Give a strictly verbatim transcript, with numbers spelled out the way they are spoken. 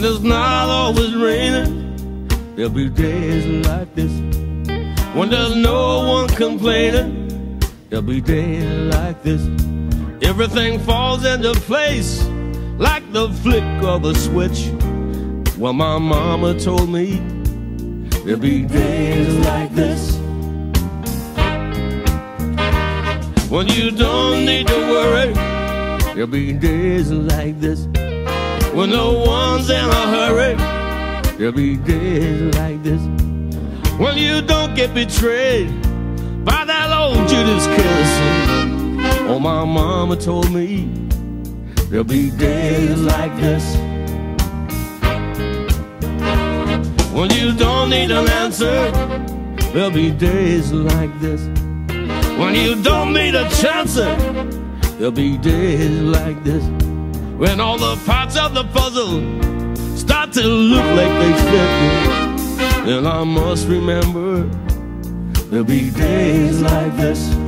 when it's not always raining, there'll be days like this. When there's no one complaining, there'll be days like this. Everything falls into place like the flick of a switch. Well, my mama told me there'll be days like this, when you don't need to worry. There'll be days like this, when no one's in a hurry. There'll be days like this, when you don't get betrayed by that old Judas kiss. Oh, my mama told me there'll be days like this, when you don't need an answer. There'll be days like this, when you don't need a chance. There'll be days like this, when all the parts of the puzzle start to look like they fit. And I must remember, there'll be days like this.